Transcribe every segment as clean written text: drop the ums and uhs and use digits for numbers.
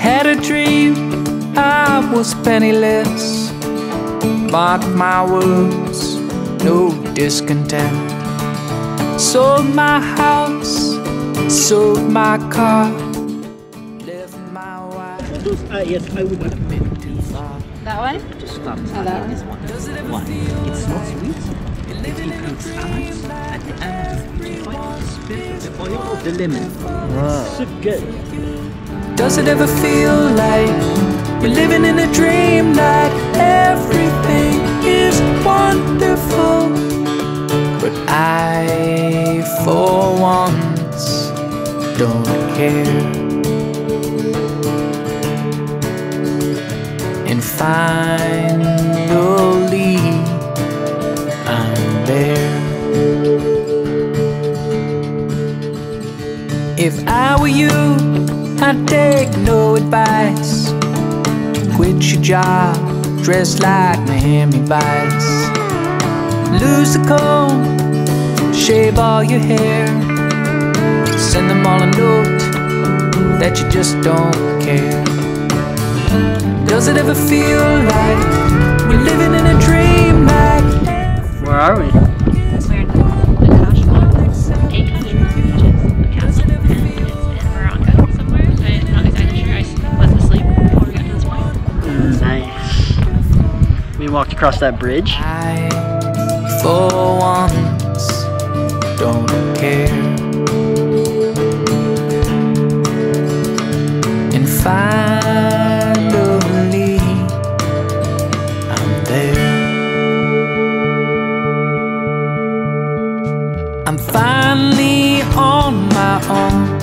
Had a dream, I was penniless. Mark my words, no discontent. Sold my house, sold my car, left my wife. Yes, I would not have been too far. That one? Just stop. Oh, that one. This one. One. It's not sweet. It includes ice. At the end, you find the spirit of the oil of the lemon. Wow. So good. Does it ever feel like you're living in a dream, like everything is wonderful? But I, for once, don't care. And finally, I'm there. If I were you, I'd take no advice. Quit your job, dress like Miami Vice. Lose the comb, shave all your hair. Send them all a note that you just don't care. Does it ever feel like we're living in a dream like that? Where are we? We're in a castle, and we're on Morocco somewhere. I'm not exactly sure. I was asleep before we got to this point. Nice. We walked across that bridge. For once, don't care. And finally, I'm there. I'm finally on my own.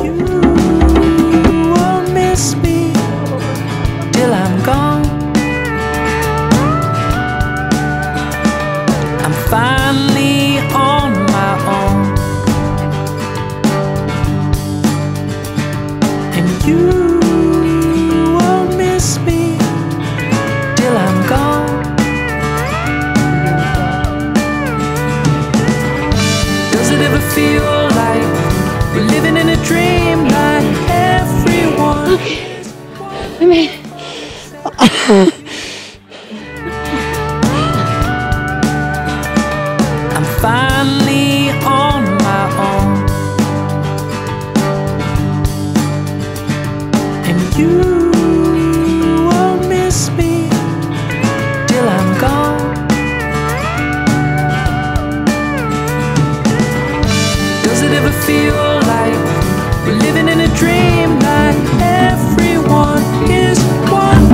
Finally on my own, and you won't miss me till I'm gone. Does it ever feel like we're living in a dream, like everyone? I mean. Finally on my own, and you won't miss me till I'm gone. Does it ever feel like we're living in a dream, like everyone is wonderful?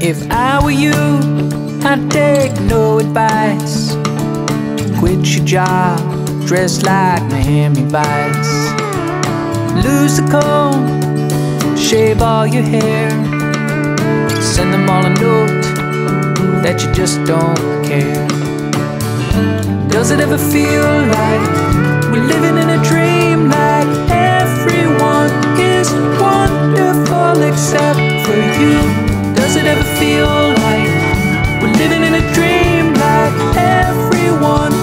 If I were you, I'd take no advice. Quit your job, dress like Miami Vice. Lose the comb, shave all your hair. Send them all a note that you just don't care. Does it ever feel like we're living in a dream, like everyone is wonderful except for you? Does it ever feel like we're living in a dream, like everyone?